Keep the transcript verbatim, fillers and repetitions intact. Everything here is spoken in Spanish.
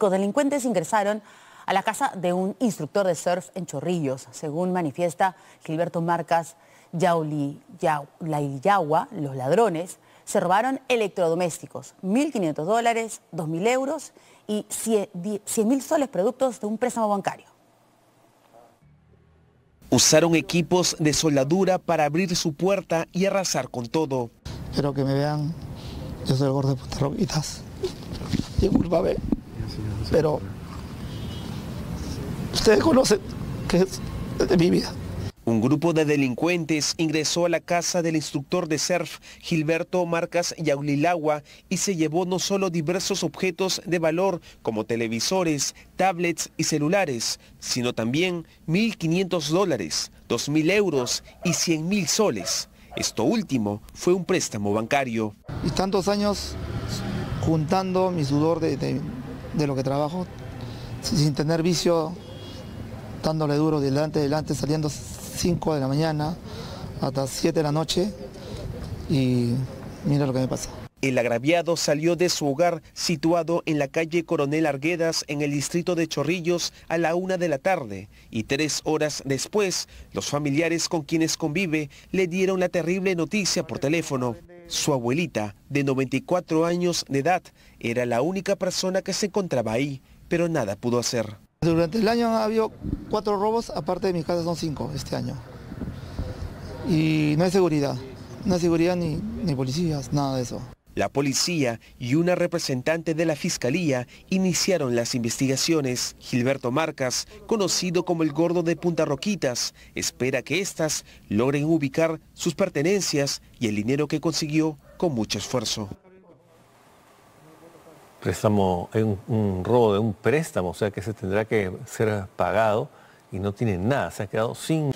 Los delincuentes ingresaron a la casa de un instructor de surf en Chorrillos. Según manifiesta Gilberto Marcas, Yauli Lairiyagua, los ladrones se robaron electrodomésticos, mil quinientos dólares, dos mil euros y cien mil soles productos de un préstamo bancario. Usaron equipos de soldadura para abrir su puerta y arrasar con todo. Quiero que me vean, yo soy el gordo de Punta Roquitas, discúlpame, pero ustedes conocen que es de mi vida. Un grupo de delincuentes ingresó a la casa del instructor de surf Gilberto Marcas Yauli Lairiyagua y se llevó no solo diversos objetos de valor como televisores, tablets y celulares, sino también mil quinientos dólares, dos mil euros y cien mil soles. Esto último fue un préstamo bancario. Y tantos años juntando mi sudor de, de, de lo que trabajo, sin tener vicio, dándole duro delante, delante, saliendo cinco de la mañana hasta siete de la noche y mira lo que me pasa. El agraviado salió de su hogar situado en la calle Coronel Arguedas en el distrito de Chorrillos a la una de la tarde y tres horas después los familiares con quienes convive le dieron la terrible noticia por teléfono. Su abuelita, de noventa y cuatro años de edad, era la única persona que se encontraba ahí, pero nada pudo hacer. Durante el año ha habido cuatro robos, aparte de mi casa son cinco este año. Y no hay seguridad, no hay seguridad ni, ni policías, nada de eso. La policía y una representante de la fiscalía iniciaron las investigaciones. Gilberto Marcas, conocido como el gordo de Punta Roquitas, espera que estas logren ubicar sus pertenencias y el dinero que consiguió con mucho esfuerzo. Préstamo, un, un robo de un préstamo, o sea que se tendrá que ser pagado y no tienen nada, se ha quedado sin...